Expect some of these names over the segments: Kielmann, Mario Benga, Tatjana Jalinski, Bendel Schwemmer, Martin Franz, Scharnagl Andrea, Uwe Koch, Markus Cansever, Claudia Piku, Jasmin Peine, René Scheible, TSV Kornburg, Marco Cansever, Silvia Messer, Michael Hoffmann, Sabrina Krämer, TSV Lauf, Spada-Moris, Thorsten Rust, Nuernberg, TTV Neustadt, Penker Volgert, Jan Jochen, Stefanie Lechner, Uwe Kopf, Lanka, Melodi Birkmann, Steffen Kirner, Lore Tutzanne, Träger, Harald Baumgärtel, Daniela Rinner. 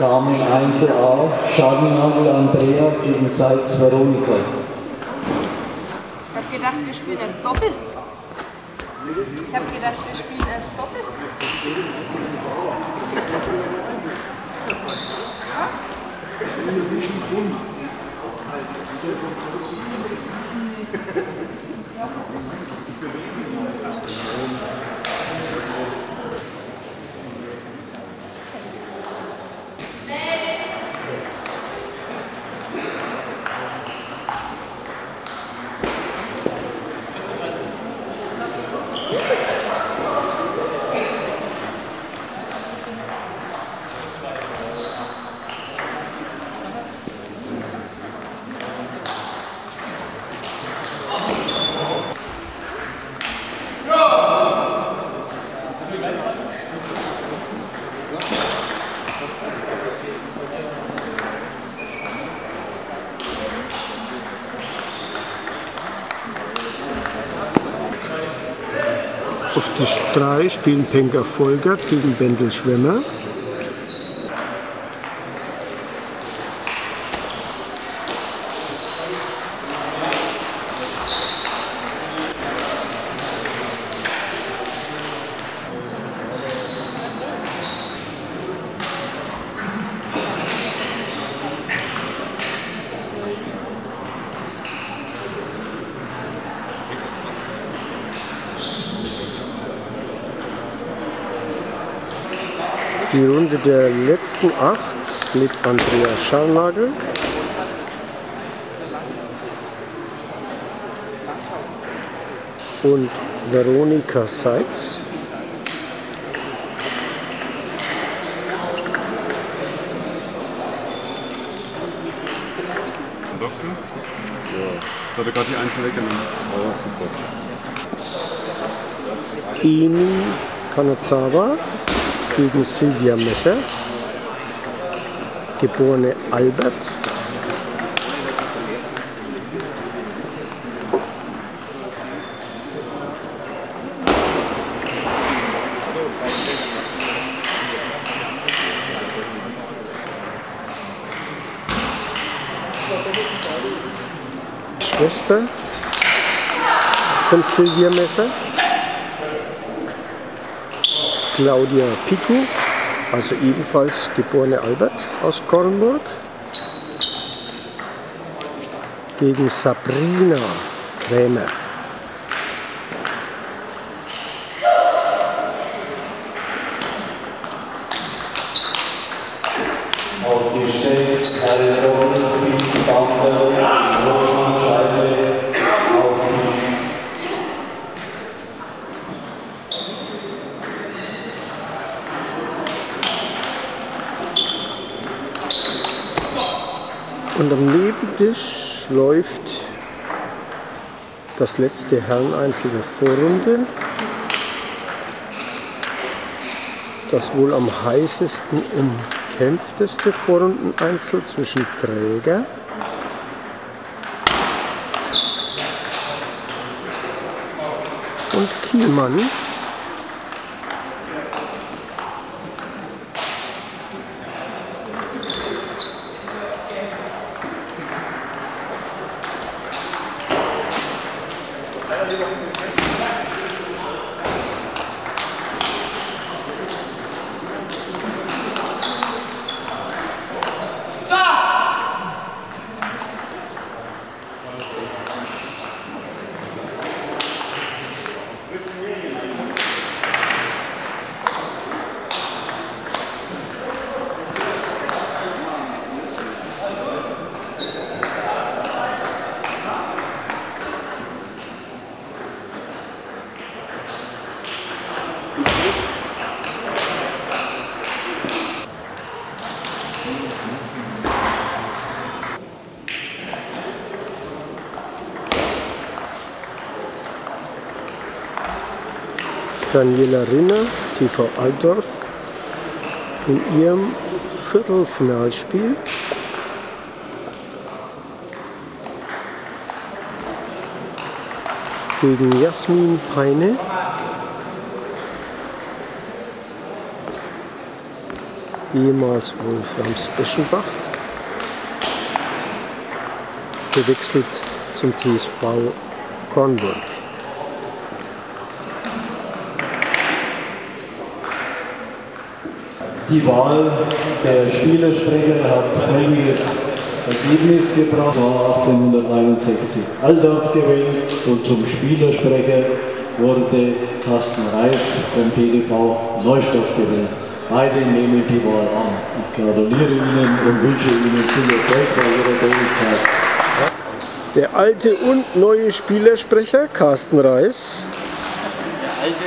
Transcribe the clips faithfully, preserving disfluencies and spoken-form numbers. kamen Einser auf, Scharnagl Andrea gegen Seitz Veronika. Ich habe gedacht, wir spielen als Doppel. Ich habe gedacht, wir spielen als Doppel. drei spielen Penker Volgert gegen Bendel Schwemmer. Die Runde der letzten acht mit Andrea Scharnagl. Und Veronika Seitz. Doktor? Ja. Ich hatte gerade die Einzel weggenommen. Oh, super. Emi Kanazawa gegen Silvia Messer, geborene Albert. Schwester von Silvia Messer, Claudia Piku, also ebenfalls geborene Albert aus Kornburg, gegen Sabrina Krämer. Und am Nebentisch läuft das letzte Herreneinzel der Vorrunde, das wohl am heißesten umkämpfteste Vorrundeneinzel zwischen Träger und Kielmann. Daniela Rinner, T V Altdorf, in ihrem Viertelfinalspiel gegen Jasmin Peine. ehemals Wolframs Eschenbach, gewechselt zum T S V Kornburg. Die Wahl der Spielersprecher hat einiges Ergebnis gebracht, war achtzehnhundertneunundsechzig Altdorf gewählt und zum Spielersprecher wurde Karsten Reiß vom T V Neustadt gewählt. Beide nehmen die Wahl an. Ich gratuliere Ihnen und wünsche Ihnen viel Erfolg bei Ihrer Tätigkeit. Der alte und neue Spielersprecher Karsten Reiß. Der alte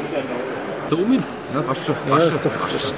und der neue. Da oben? Ja, warst du. Ja, ist doch fast.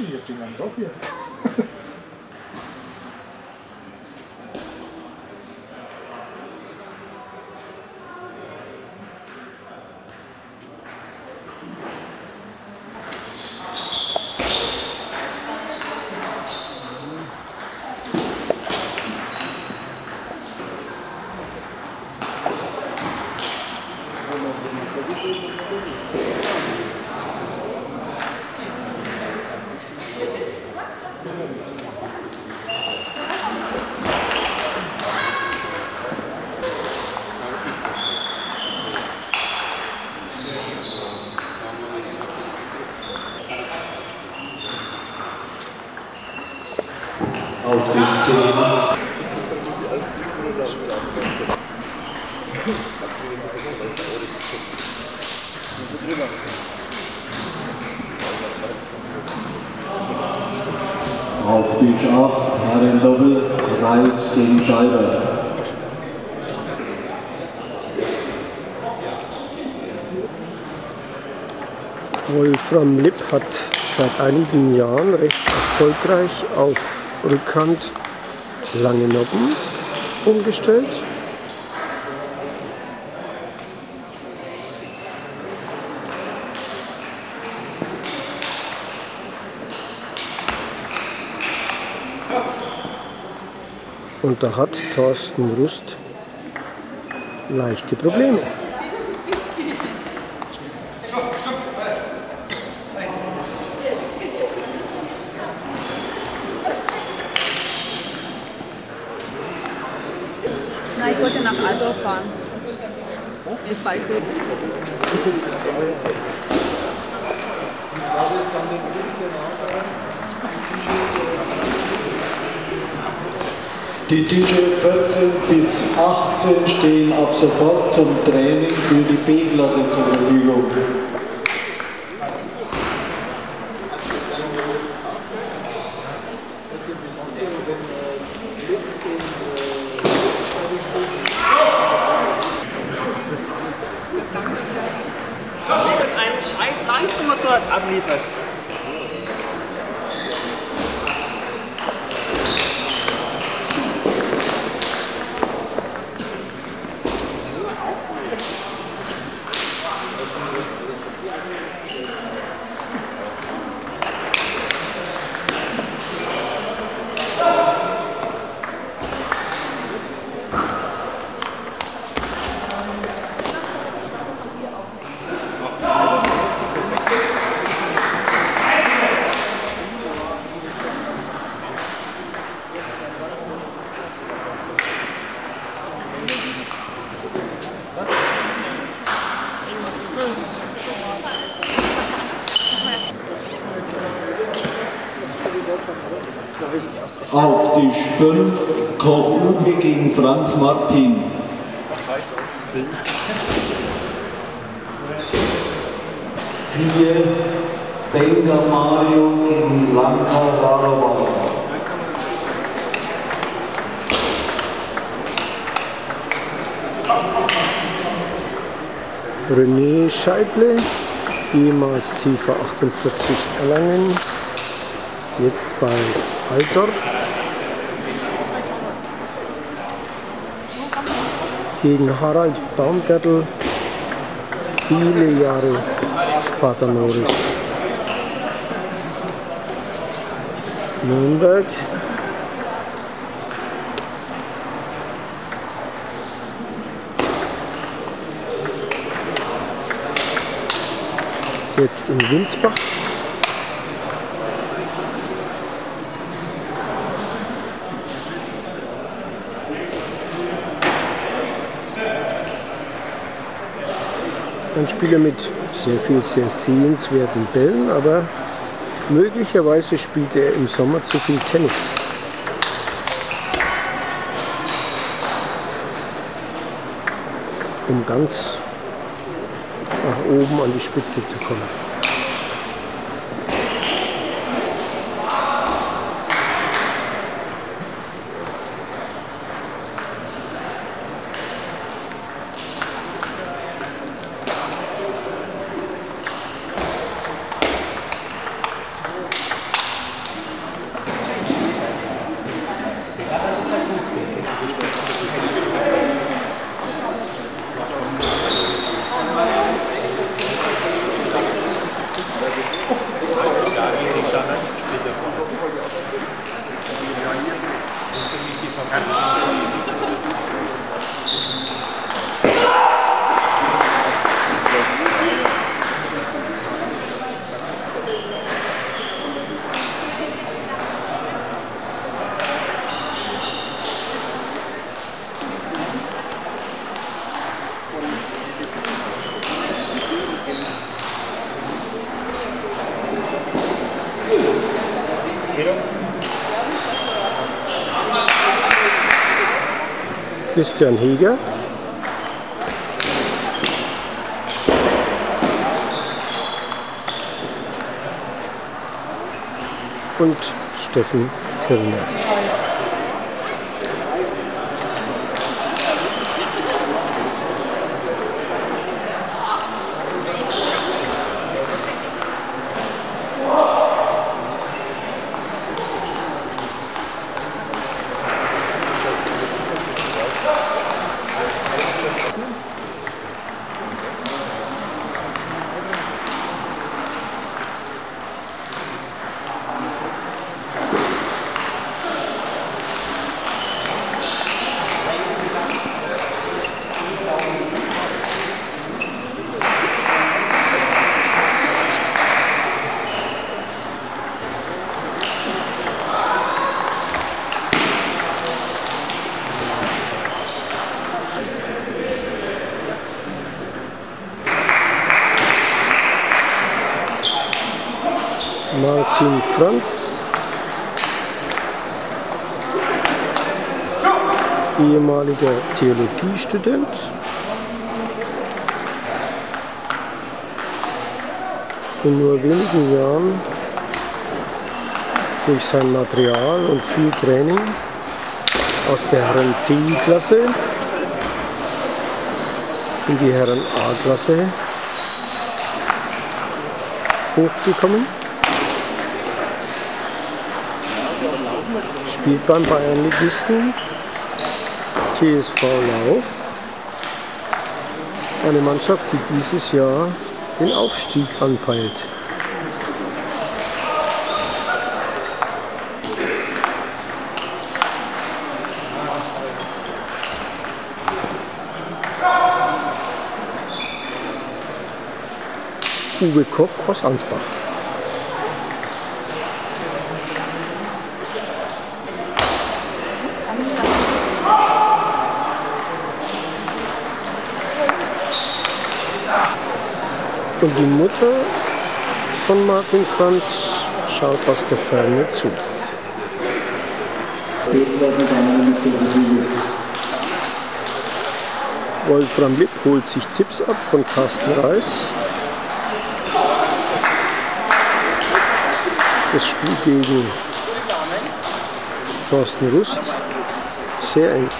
Ich hab den Hand auch hier. Thank you. auf den Zehner. Auf die Schach, Karin Doppel, Reiß gegen Scheibe. Wolfram Lipp hat seit einigen Jahren recht erfolgreich auf Rückhand lange Noppen umgestellt. Und da hat Thorsten Rust leichte Probleme. Nein, ich wollte nach Altdorf fahren. Mir ist falsch. Die Tische vierzehn bis achtzehn stehen ab sofort zum Training für die B-Klasse zur Verfügung. Das ist eine scheiß Leistung, was du dort abliefert. Auf die fünf, Koch Uwe gegen Franz Martin. vier, Benga Mario gegen Lanka Varova. René Scheible, ehemals T V achtundvierzig Erlangen, jetzt bei Altdorf. Gegen Harald Baumgärtel, viele Jahre Sparta-Moris. Nürnberg. Jetzt in Winsbach. Ein Spieler mit sehr viel, sehr sehenswerten Bällen, aber möglicherweise spielt er im Sommer zu viel Tennis. Um ganz nach oben an die Spitze zu kommen. Christian Heger. Und Steffen Kirner. Martin Franz, ehemaliger Theologiestudent. In nur wenigen Jahren durch sein Material und viel Training aus der Herren T-Klasse in die Herren A-Klasse hochgekommen. Spielt beim Bayernligisten T S V Lauf, eine Mannschaft, die dieses Jahr den Aufstieg anpeilt. Uwe Kopf aus Ansbach. Und die Mutter von Martin Franz schaut aus der Ferne zu. Wolfram Lipp holt sich Tipps ab von Karsten Reiß. Das Spiel gegen Thorsten Rust sehr eng.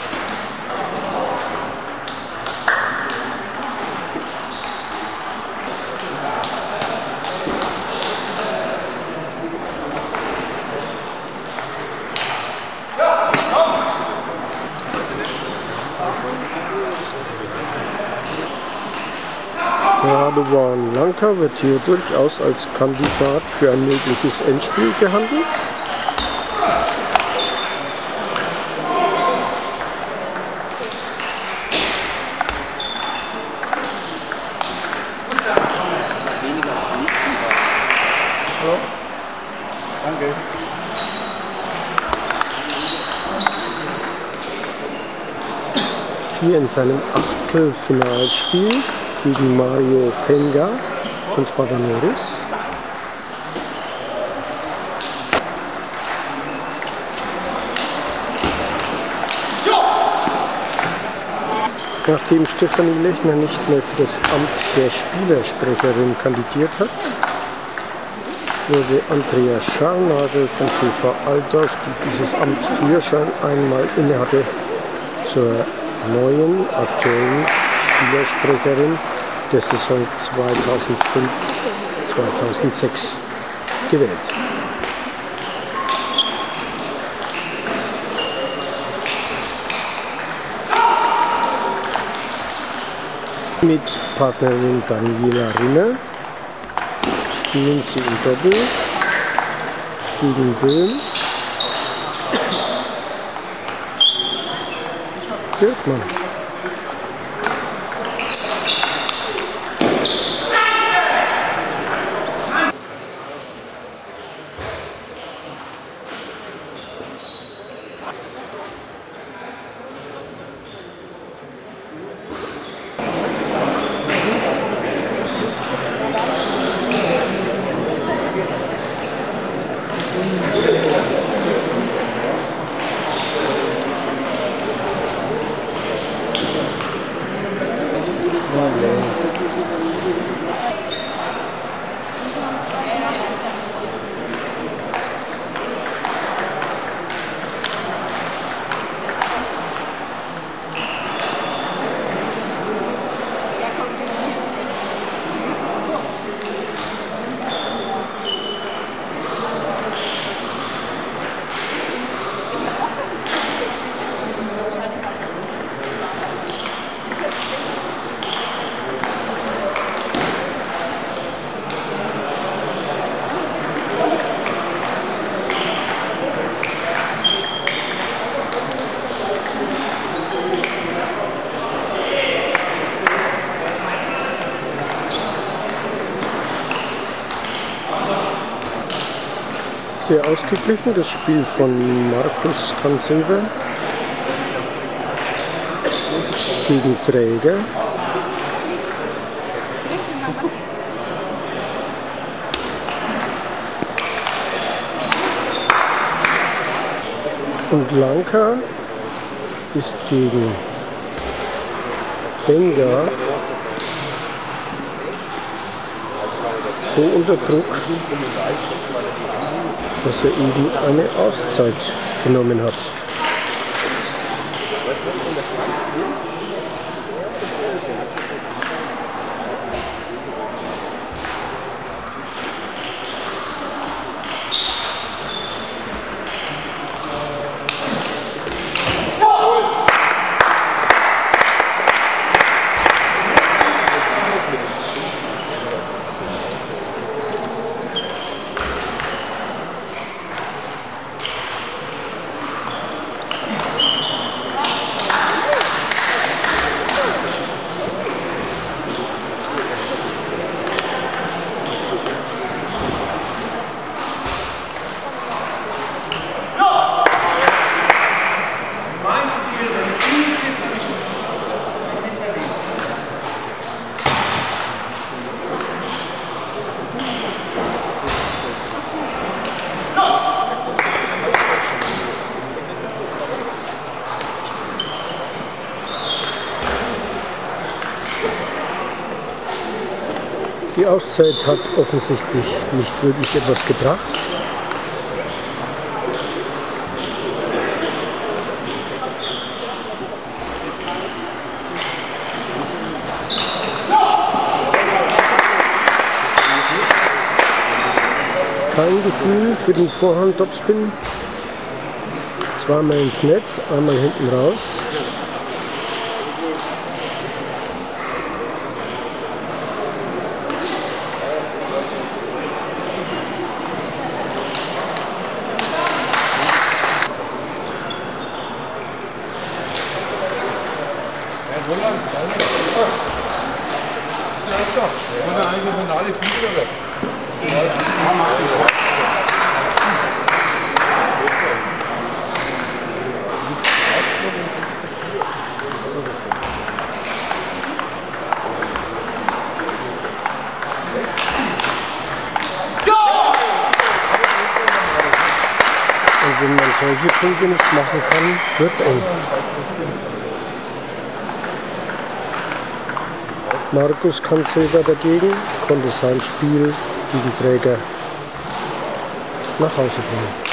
Van Lancker wird hier durchaus als Kandidat für ein mögliches Endspiel gehandelt. Hier in seinem Achtelfinalspiel gegen Mario Benga von Spada-Moris. Nachdem Stefanie Lechner nicht mehr für das Amt der Spielersprecherin kandidiert hat, wurde Andrea Scharnagl von T V Altdorf, die dieses Amt früher schon einmal innehatte, zur neuen aktuellen Spielersprecherin der Saison zweitausendfünf zweitausendsechs gewählt. Mit Partnerin Daniela Rinner spielen sie im Doppel gegen Böhm. Birkmann. sehr ausgeglichen, das Spiel von Markus Cansever gegen Träger. Und Lanka ist gegen Benga so unter Druck, dass er eben eine Auszeit genommen hat. Die Auszeit hat offensichtlich nicht wirklich etwas gebracht. Kein Gefühl für den Vorhand-Topspin. Zweimal ins Netz, einmal hinten raus. Machen kann, wird es eng. Markus Cansever dagegen konnte sein Spiel gegen Träger nach Hause bringen.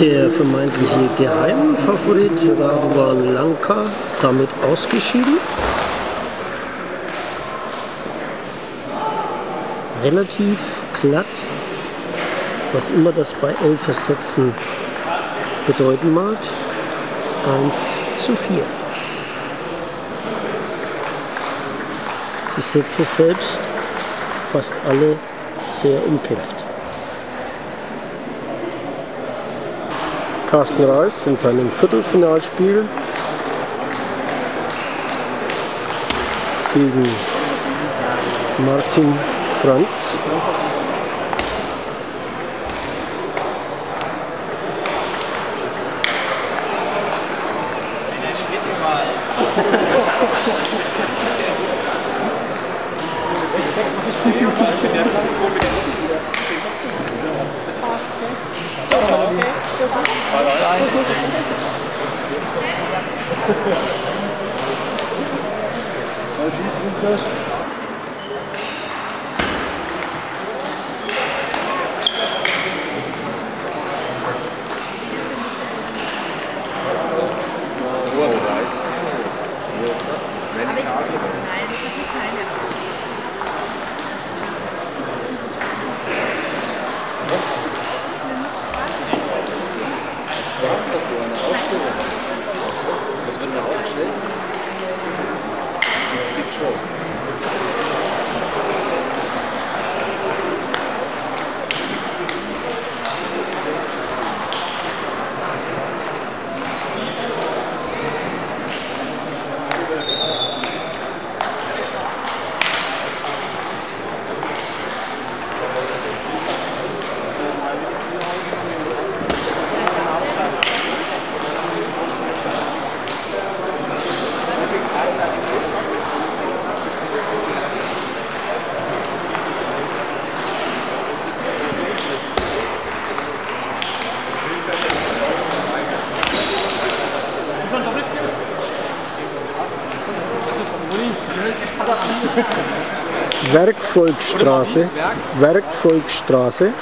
Der vermeintliche Geheimfavorit war Lanka, damit ausgeschieden. Relativ glatt, was immer das bei elf Sätzen bedeuten mag, eins zu vier. Die Sätze selbst fast alle sehr umkämpft. Karsten Reiß in seinem Viertelfinalspiel gegen Martin Franz. Das wird mir aufgestellt. Das gibt schon. Werkvolkstraße, Werkvolkstraße.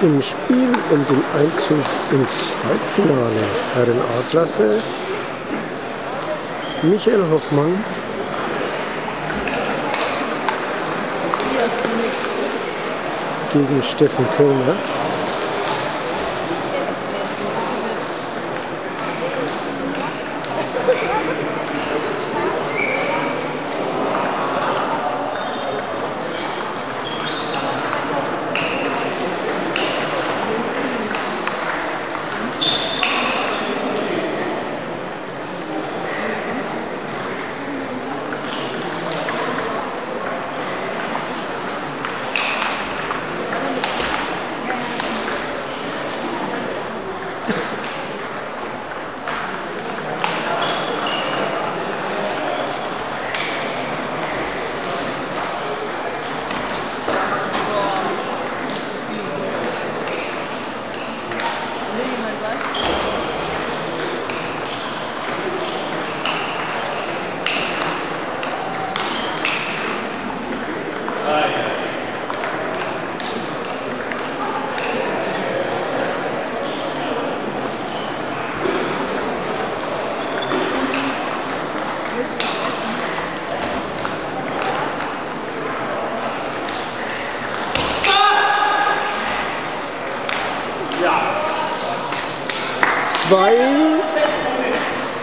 Im Spiel um den Einzug ins Halbfinale Herren A-Klasse Michael Hoffmann. Gegen Steffen Kirner.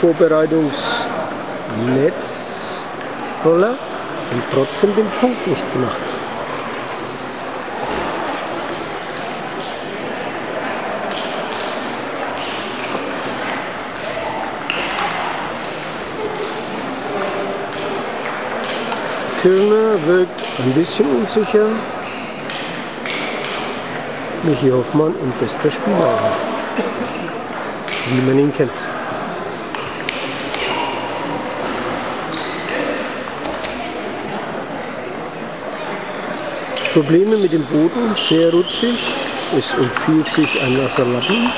Vorbereitungsnetzroller und trotzdem den Punkt nicht gemacht. Kirner wirkt ein bisschen unsicher. Michi Hoffmann und bester Spieler, wie man ihn kennt. Probleme mit dem Boden, sehr rutschig, es empfiehlt sich ein nasser Lappen,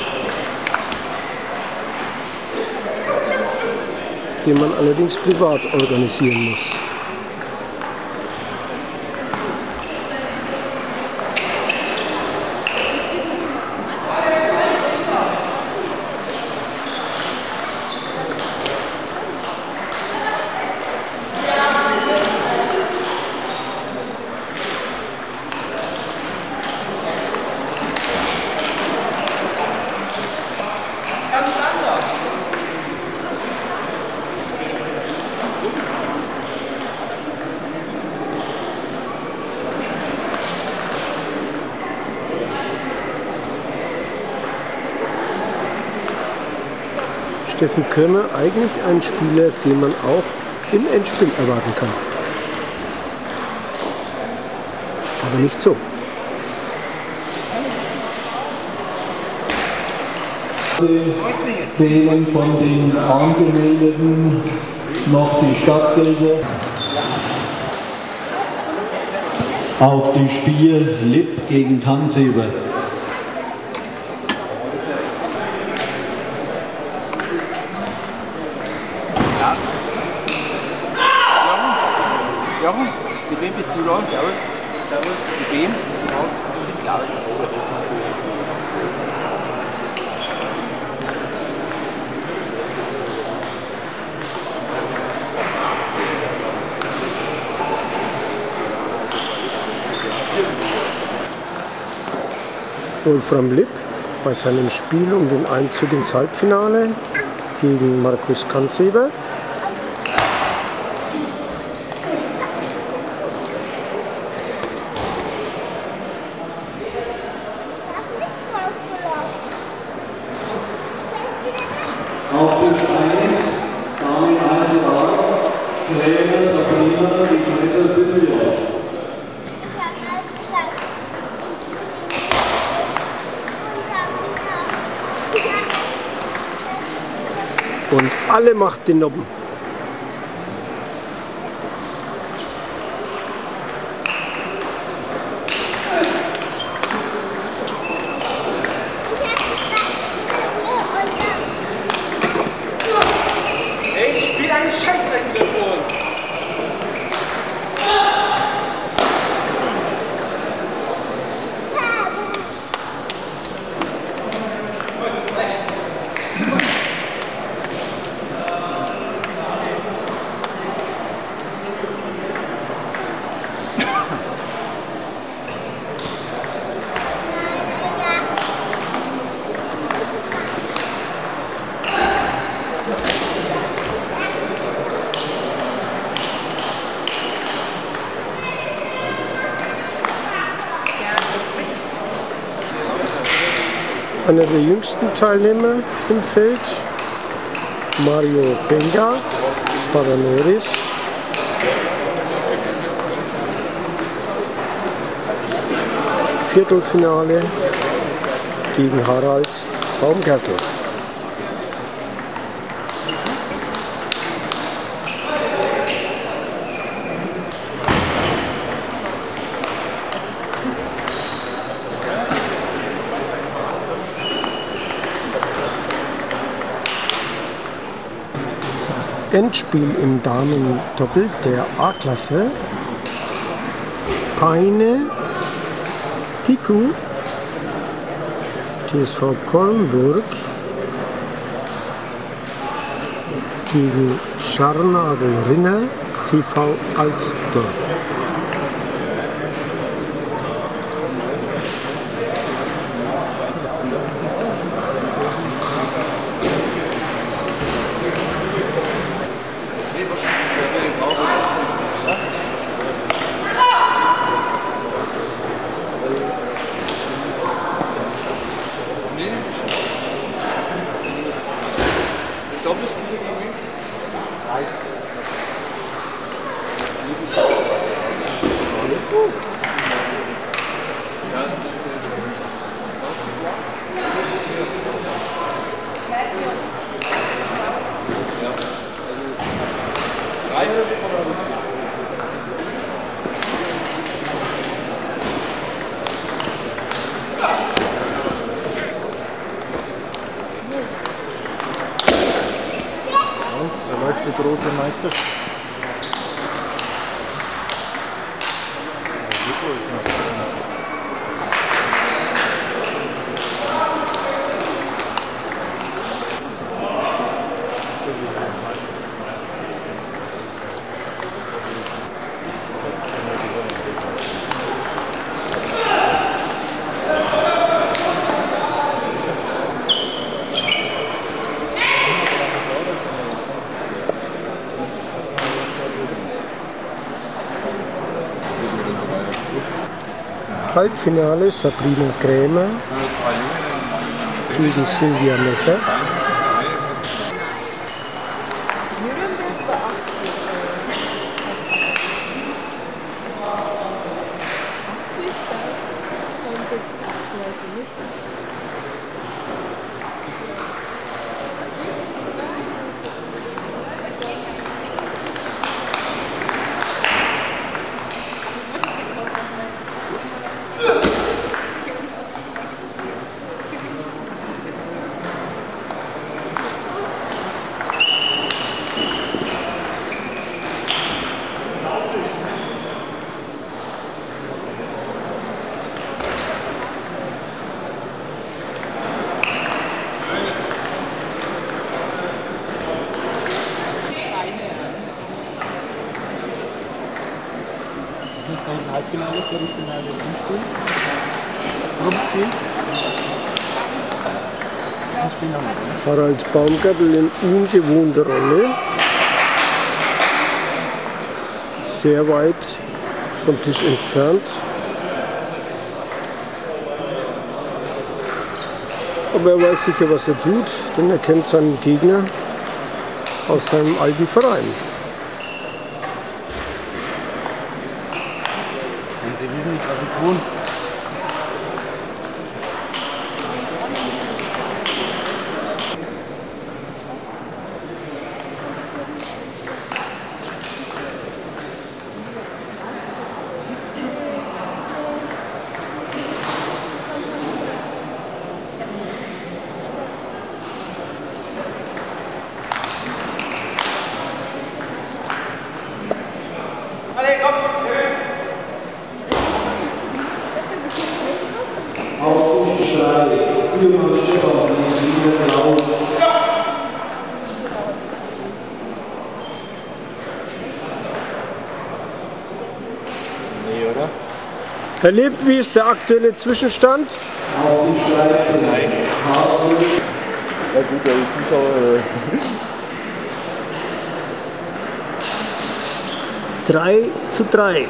den man allerdings privat organisieren muss. Steffen Kirner, eigentlich ein Spieler, den man auch im Endspiel erwarten kann. Aber nicht so. Sehen von den Angemeldeten noch die Stadtgelder. Auf dem Spiel Lipp gegen Cansever. Wolfram Lipp bei seinem Spiel um den Einzug ins Halbfinale gegen Markus Cansever. Und alle macht den Nobben. Einer der jüngsten Teilnehmer im Feld, Mario Benga, Spada-Moris. Viertelfinale gegen Harald Baumgärtel. Endspiel im Damen-Doppel der A-Klasse. Peine, Piku, T S V Kornburg gegen Scharnagl Rinner, T V Altdorf. Große Meister. Halbfinale Sabrina Krämer gegen Silvia Messer. Halbfinale, Viertelfinale, Endspiel, Gruppenspiel. Harald Baumgärtel in ungewohnter Rolle. Sehr weit vom Tisch entfernt. Aber er weiß sicher, was er tut, denn er kennt seinen Gegner aus seinem alten Verein. Wenn Sie wissen nicht, was Sie tun. Herr Lipp, wie ist der aktuelle Zwischenstand? Ja, gut, der Zuschauer. drei zu drei.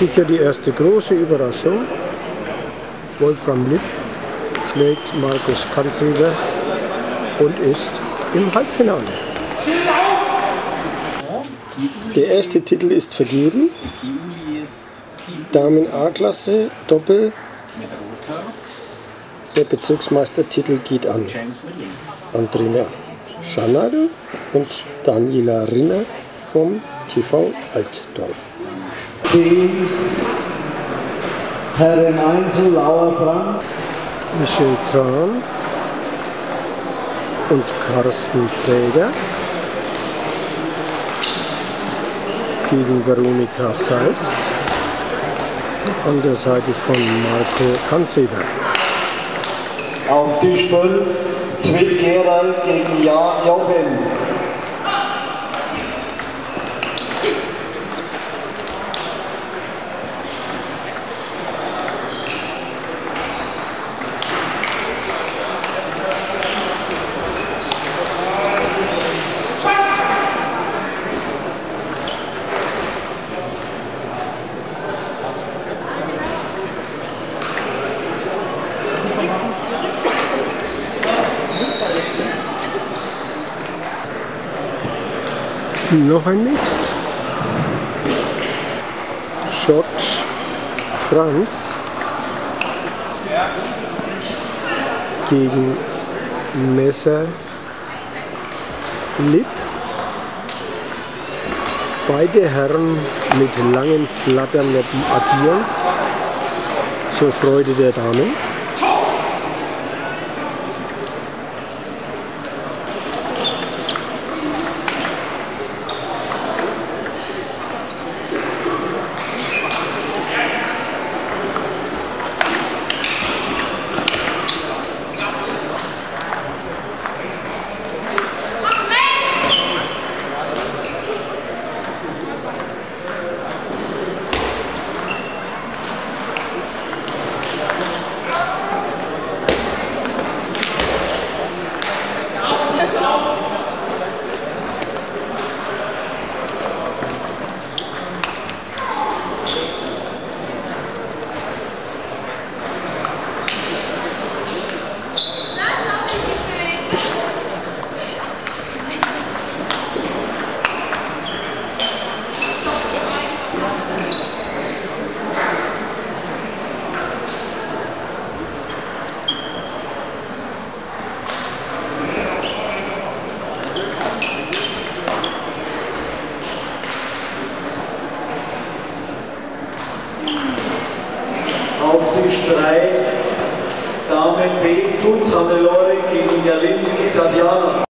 Sicher die erste große Überraschung. Wolfram Lipp schlägt Markus Cansever und ist im Halbfinale. Der erste Titel ist vergeben. Damen A-Klasse, Doppel. Der Bezirksmeistertitel geht an Andrea Scharnagl und Daniela Rinner vom T V Altdorf. Herren Einzel, Auerbrand, Michel Tran und Karsten Träger gegen Veronika Seitz an der Seite von Marco Cansever. Auf Tisch fünf, Zwick Gerald gegen Jan Jochen. Noch ein Mixed. Shot Franz gegen Messer Lipp. Beide Herren mit langen Flattern agieren zur Freude der Damen. Damen B. Tutzanne Lore gegen Jalinski Tatjana.